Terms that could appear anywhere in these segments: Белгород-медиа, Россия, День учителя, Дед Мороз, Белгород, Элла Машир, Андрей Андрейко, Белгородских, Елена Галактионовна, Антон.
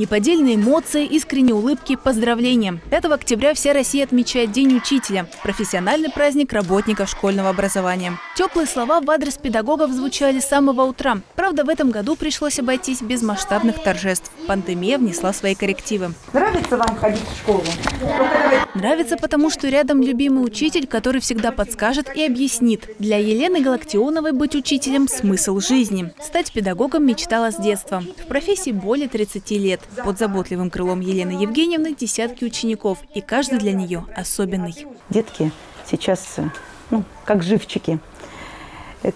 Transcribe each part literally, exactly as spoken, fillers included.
Неподдельные эмоции, искренние улыбки, поздравления. пятого октября вся Россия отмечает День учителя – профессиональный праздник работников школьного образования. Теплые слова в адрес педагогов звучали с самого утра. Правда, в этом году пришлось обойтись без масштабных торжеств. Пандемия внесла свои коррективы. Нравится вам ходить в школу? Да. Нравится, потому что рядом любимый учитель, который всегда подскажет и объяснит. Для Елены Галактионовой быть учителем – смысл жизни. Стать педагогом мечтала с детства. В профессии более тридцати лет. Под заботливым крылом Елены Евгеньевны десятки учеников, и каждый для нее особенный. Детки сейчас, ну, как живчики.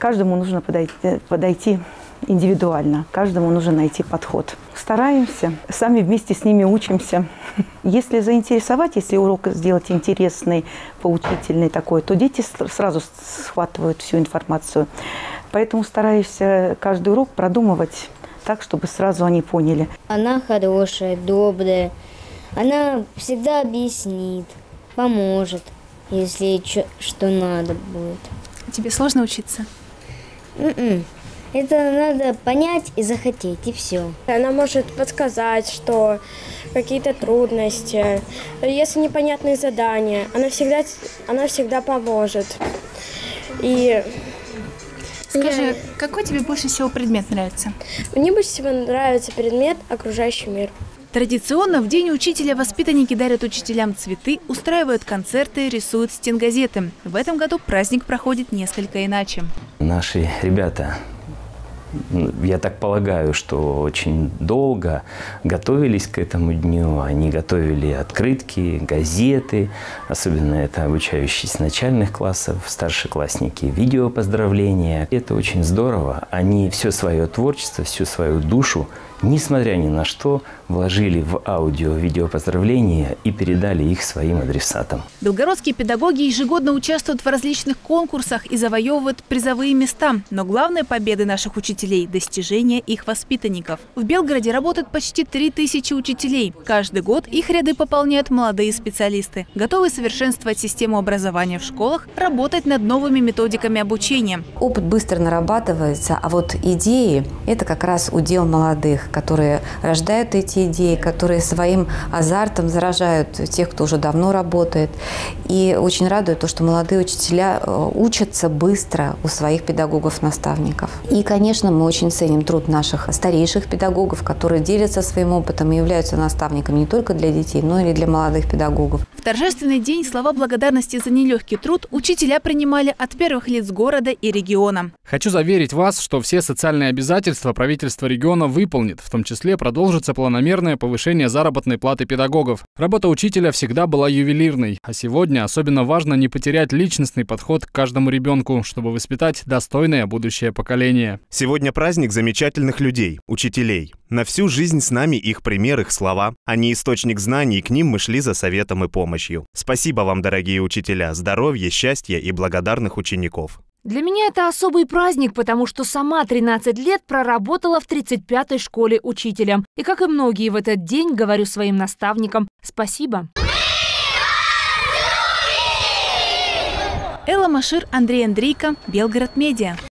Каждому нужно подойти, подойти индивидуально, каждому нужно найти подход. Стараемся, сами вместе с ними учимся. Если заинтересовать, если урок сделать интересный, поучительный такой, то дети сразу схватывают всю информацию. Поэтому стараемся каждый урок продумывать так, чтобы сразу они поняли. Она хорошая, добрая, она всегда объяснит, поможет, если что надо будет. Тебе сложно учиться? Mm-mm. Это надо понять и захотеть, и все. Она может подсказать, что какие-то трудности, если непонятные задания, она всегда, она всегда поможет. И... Скажи, я... какой тебе больше всего предмет нравится? Мне больше всего нравится предмет «Окружающий мир». Традиционно в День учителя воспитанники дарят учителям цветы, устраивают концерты, рисуют стенгазеты. В этом году праздник проходит несколько иначе. Наши ребята, я так полагаю, что очень долго готовились к этому дню. Они готовили открытки, газеты, особенно это обучающиеся начальных классов, старшеклассники, видео поздравления. Это очень здорово. Они все свое творчество, всю свою душу, несмотря ни на что, вложили в аудио-видео поздравления и передали их своим адресатам. Белгородские педагоги ежегодно участвуют в различных конкурсах и завоевывают призовые места. Но главные победы наших учителей – достижения их воспитанников. В Белгороде работают почти три тысячи учителей. Каждый год их ряды пополняют молодые специалисты, готовые совершенствовать систему образования в школах, работать над новыми методиками обучения. Опыт быстро нарабатывается, а вот идеи – это как раз удел молодых, которые рождают эти идеи, которые своим азартом заражают тех, кто уже давно работает. И очень радует то, что молодые учителя учатся быстро у своих педагогов-наставников. И, конечно, мы очень ценим труд наших старейших педагогов, которые делятся своим опытом и являются наставниками не только для детей, но и для молодых педагогов. В торжественный день слова благодарности за нелегкий труд учителя принимали от первых лиц города и региона. Хочу заверить вас, что все социальные обязательства правительство региона выполнит. В том числе продолжится планомерное повышение заработной платы педагогов. Работа учителя всегда была ювелирной, а сегодня особенно важно не потерять личностный подход к каждому ребенку, чтобы воспитать достойное будущее поколение. Сегодня праздник замечательных людей, учителей. На всю жизнь с нами их пример, их слова. Они источник знаний, и к ним мы шли за советом и помощью. Спасибо вам, дорогие учителя, здоровья, счастья и благодарных учеников. Для меня это особый праздник, потому что сама тринадцать лет проработала в тридцать пятой школе учителем. И как и многие в этот день, говорю своим наставникам спасибо. Элла Машир, Андрей Андрейко, Белгород-медиа.